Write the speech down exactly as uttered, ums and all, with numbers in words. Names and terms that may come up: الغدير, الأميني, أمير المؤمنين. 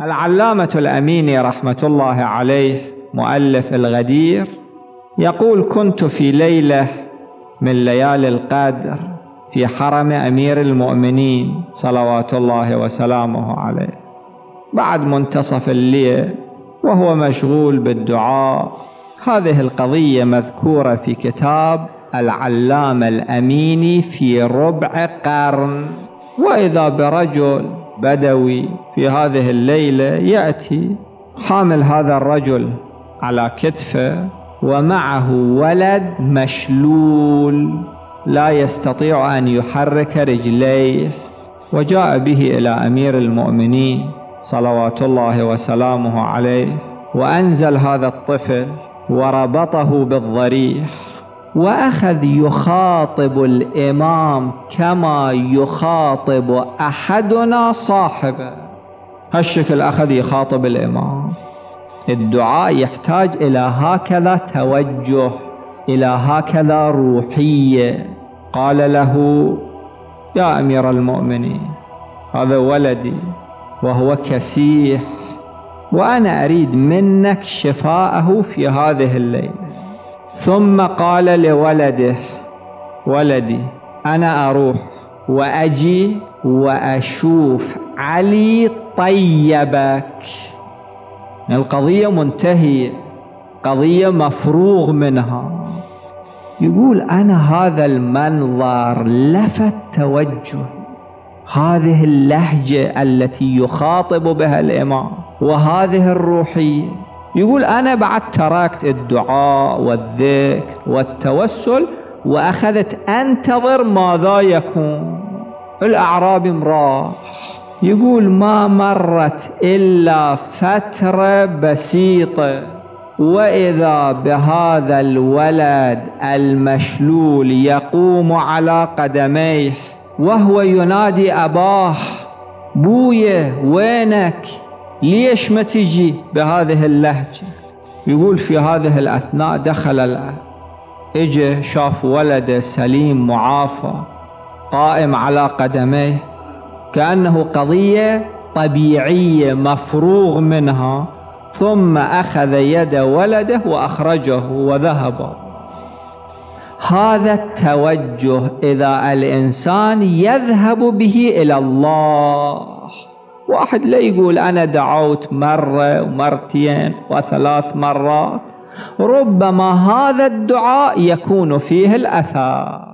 العلامة الأميني رحمة الله عليه مؤلف الغدير يقول: كنت في ليلة من ليالي القدر في حرم أمير المؤمنين صلوات الله وسلامه عليه بعد منتصف الليل وهو مشغول بالدعاء. هذه القضية مذكورة في كتاب العلامة الأميني في ربع قرن. وإذا برجل بدوي في هذه الليلة يأتي حامل هذا الرجل على كتفه ومعه ولد مشلول لا يستطيع أن يحرك رجليه، وجاء به إلى أمير المؤمنين صلوات الله وسلامه عليه وأنزل هذا الطفل وربطه بالضريح وأخذ يخاطب الإمام كما يخاطب أحدنا صاحبه. هالشكل أخذ يخاطب الإمام. الدعاء يحتاج إلى هكذا توجه، إلى هكذا روحية. قال له: يا أمير المؤمنين، هذا ولدي وهو كسيح وأنا أريد منك شفاءه في هذه الليلة. ثم قال لولده: ولدي أنا أروح وأجي وأشوف علي طيبك. القضية منتهية، قضية مفروغ منها. يقول: أنا هذا المنظر لفت توجه، هذه اللهجة التي يخاطب بها الإمام وهذه الروحية. يقول: أنا بعد تركت الدعاء والذكر والتوسل وأخذت أنتظر ماذا يكون. الأعرابي امرأة، يقول: ما مرت إلا فترة بسيطة وإذا بهذا الولد المشلول يقوم على قدميه وهو ينادي أباه: بويه وينك؟ ليش ما تجي بهذه اللهجة؟ يقول: في هذه الأثناء دخل الأب، اجى شاف ولده سليم معافى قائم على قدميه كأنه قضية طبيعية مفروغ منها، ثم أخذ يد ولده وأخرجه وذهب. هذا التوجه إذا الإنسان يذهب به إلى الله. واحد لا يقول أنا دعوت مرة ومرتين وثلاث مرات، ربما هذا الدعاء يكون فيه الأثر.